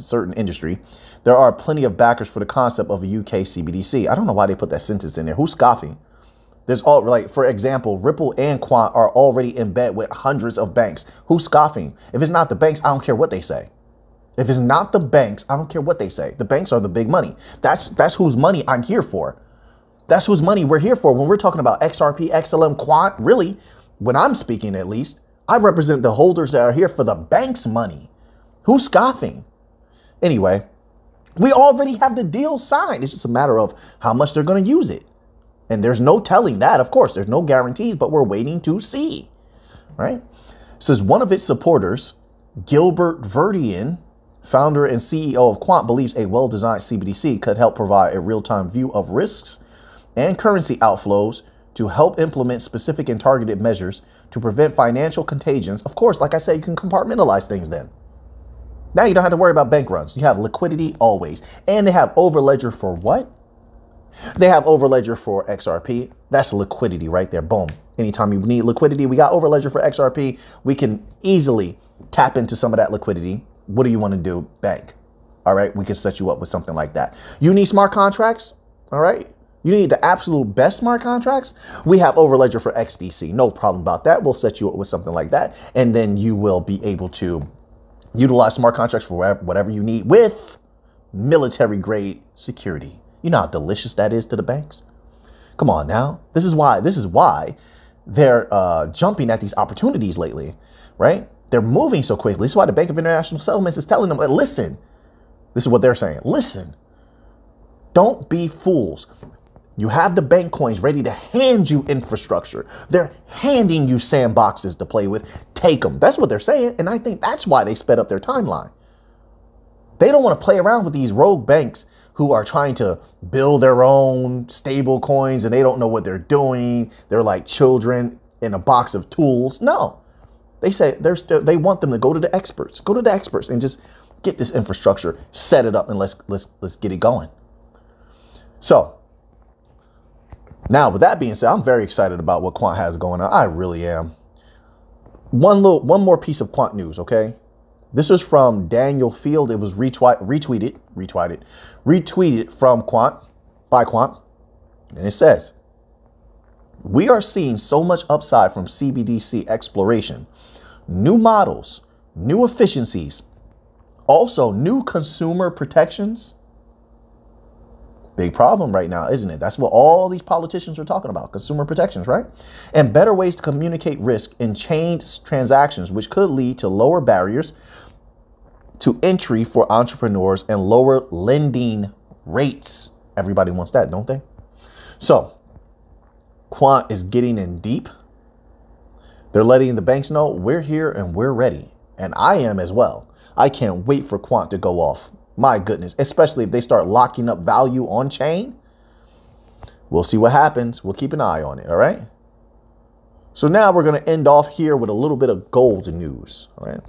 there are plenty of backers for the concept of a UK CBDC. I don't know why they put that sentence in there. Who's scoffing? There's all, like, for example, Ripple and Quant are already in bed with hundreds of banks. Who's scoffing? If it's not the banks, I don't care what they say. If it's not the banks, I don't care what they say. The banks are the big money. That's whose money I'm here for. That's whose money we're here for. When we're talking about XRP, XLM, Quant, really, when I'm speaking at least, I represent the holders that are here for the bank's money. Who's scoffing? Anyway, we already have the deal signed. It's just a matter of how much they're going to use it. And there's no telling that, of course. There's no guarantees, but we're waiting to see, right? It says one of its supporters, Gilbert Verdian, founder and CEO of Quant, believes a well-designed CBDC could help provide a real-time view of risks and currency outflows to help implement specific and targeted measures to prevent financial contagions. Of course, like I said, you can compartmentalize things then. Now you don't have to worry about bank runs. You have liquidity always. And they have Overledger for what? They have Overledger for XRP. That's liquidity right there. Boom. Anytime you need liquidity, we got Overledger for XRP. We can easily tap into some of that liquidity. What do you want to do? Bank. All right, we can set you up with something like that. You need smart contracts. All right. You need the absolute best smart contracts. We have Overledger for XDC. No problem about that. We'll set you up with something like that. And then you will be able to utilize smart contracts for whatever you need with military grade security. You know how delicious that is to the banks? Come on now. This is why they're jumping at these opportunities lately, right? They're moving so quickly. This is why the Bank of International Settlements is telling them, listen, this is what they're saying. Listen, don't be fools. You have the bank coins ready to hand you infrastructure. They're handing you sandboxes to play with. Take them. That's what they're saying. And I think that's why they sped up their timeline. They don't want to play around with these rogue banks who are trying to build their own stable coins and they don't know what they're doing. They're like children in a box of tools. No, they say they want them to go to the experts, and just get this infrastructure, set it up, and let's get it going. So now with that being said, I'm very excited about what Quant has going on. I really am. One more piece of Quant news, okay? This is from Daniel Field. It was retweeted from Quant, by Quant. And it says, we are seeing so much upside from CBDC exploration, new models, new efficiencies, also new consumer protections. Big problem right now, isn't it? That's what all these politicians are talking about, consumer protections, right? And better ways to communicate risk in chained transactions, which could lead to lower barriers to entry for entrepreneurs and lower lending rates. Everybody wants that, don't they? So Quant is getting in deep. They're letting the banks know we're here and we're ready. And I am as well. I can't wait for Quant to go off. My goodness, especially if they start locking up value on chain. We'll see what happens. We'll keep an eye on it. All right. So now we're going to end off here with a little bit of gold news. All right.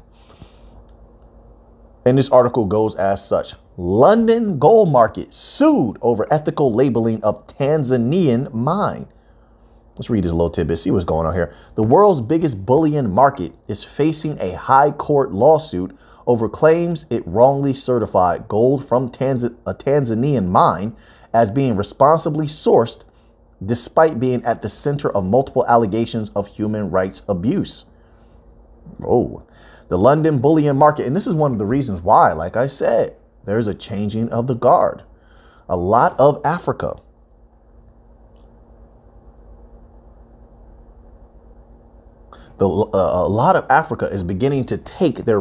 And this article goes as such. London gold market sued over ethical labeling of Tanzanian mine. Let's read this little tidbit, see what's going on here. The world's biggest bullion market is facing a high court lawsuit over claims it wrongly certified gold from a Tanzanian mine as being responsibly sourced, despite being at the center of multiple allegations of human rights abuse. Oh, the London bullion market. And this is one of the reasons why, like I said, there's a changing of the guard. A lot of Africa. A lot of Africa is beginning to take their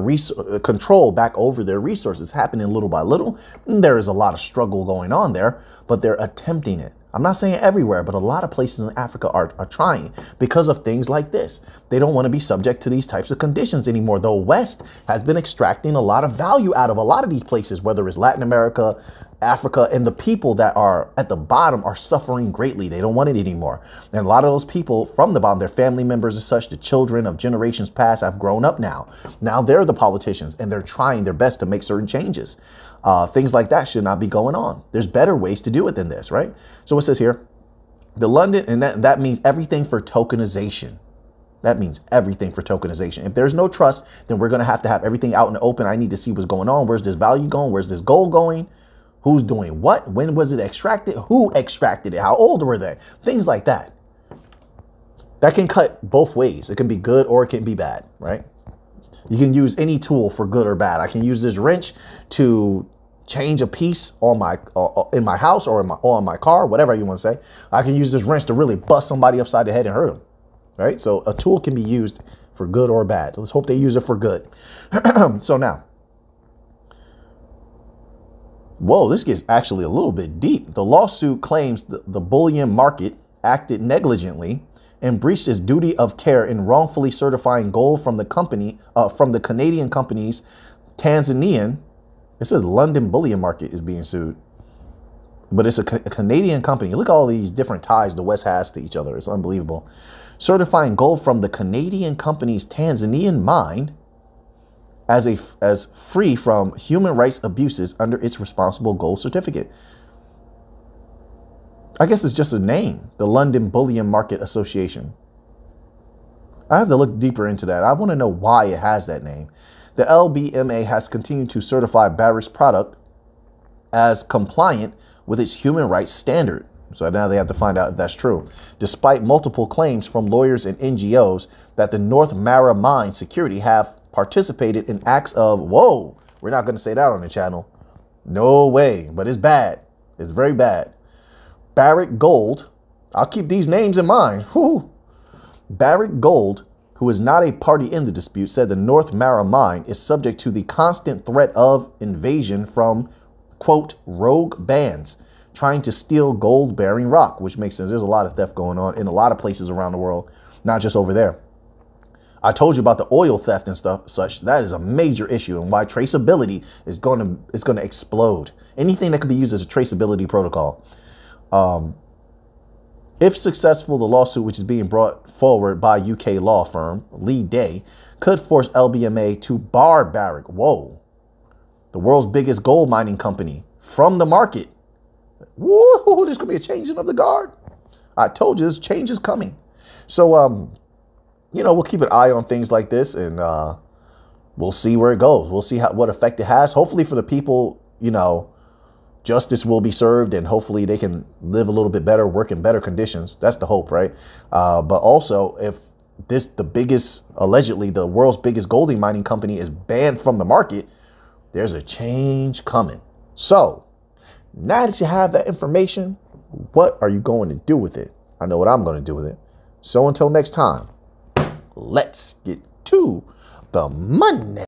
control back over their resources, happening little by little. There is a lot of struggle going on there, but they're attempting it. I'm not saying everywhere, but a lot of places in Africa are trying because of things like this. They don't want to be subject to these types of conditions anymore. The West has been extracting a lot of value out of a lot of these places, whether it's Latin America, Africa, and the people that are at the bottom are suffering greatly. They don't want it anymore. And a lot of those people from the bottom, their family members and such, the children of generations past have grown up now. Now they're the politicians and they're trying their best to make certain changes. Things like that should not be going on. There's better ways to do it than this, right? So it says here, the London, and that means everything for tokenization. That means everything for tokenization. If there's no trust, then we're going to have everything out in the open. I need to see what's going on. Where's this value going? Where's this gold going? Who's doing what? When was it extracted? Who extracted it? How old were they? Things like that. That can cut both ways. It can be good or it can be bad, right? You can use any tool for good or bad. I can use this wrench to change a piece on in my house or on my car, whatever you want to say. I can use this wrench to really bust somebody upside the head and hurt them, right? So a tool can be used for good or bad. Let's hope they use it for good. So now. Whoa, this gets actually a little bit deep. The lawsuit claims the bullion market acted negligently and breached its duty of care in wrongfully certifying gold from the company, from the Canadian company's Tanzanian. It says London bullion market is being sued, but it's a Canadian company. Look at all these different ties the West has to each other. It's unbelievable. Certifying gold from the Canadian company's Tanzanian mine as free from human rights abuses under its responsible gold certificate. I guess it's just a name, the London Bullion Market Association. I have to look deeper into that. I want to know why it has that name. The LBMA has continued to certify Barrick's product as compliant with its human rights standard. So now they have to find out if that's true. Despite multiple claims from lawyers and NGOs that the North Mara Mine security have participated in acts of, whoa, we're not going to say that on the channel. No way, but it's bad. It's very bad. Barrick Gold, I'll keep these names in mind. Whew. Barrick Gold, who is not a party in the dispute, said the North Mara Mine is subject to the constant threat of invasion from, quote, rogue bands trying to steal gold-bearing rock, which makes sense. There's a lot of theft going on in a lot of places around the world, not just over there. I told you about the oil theft and stuff such. That is a major issue and why traceability is going to explode. Anything that could be used as a traceability protocol. If successful, the lawsuit, which is being brought forward by UK law firm Lee Day, could force LBMA to bar Barrick, whoa, the world's biggest gold mining company, from the market. Woo, there's going to be a changing of the guard. I told you this change is coming. So, you know, we'll keep an eye on things like this, and we'll see where it goes. We'll see what effect it has. Hopefully for the people, you know, justice will be served, and hopefully they can live a little bit better, work in better conditions. That's the hope, right? But also, if this, the biggest, allegedly the world's biggest gold mining company is banned from the market, there's a change coming. So now that you have that information, what are you going to do with it? I know what I'm going to do with it. So until next time, let's get to the money.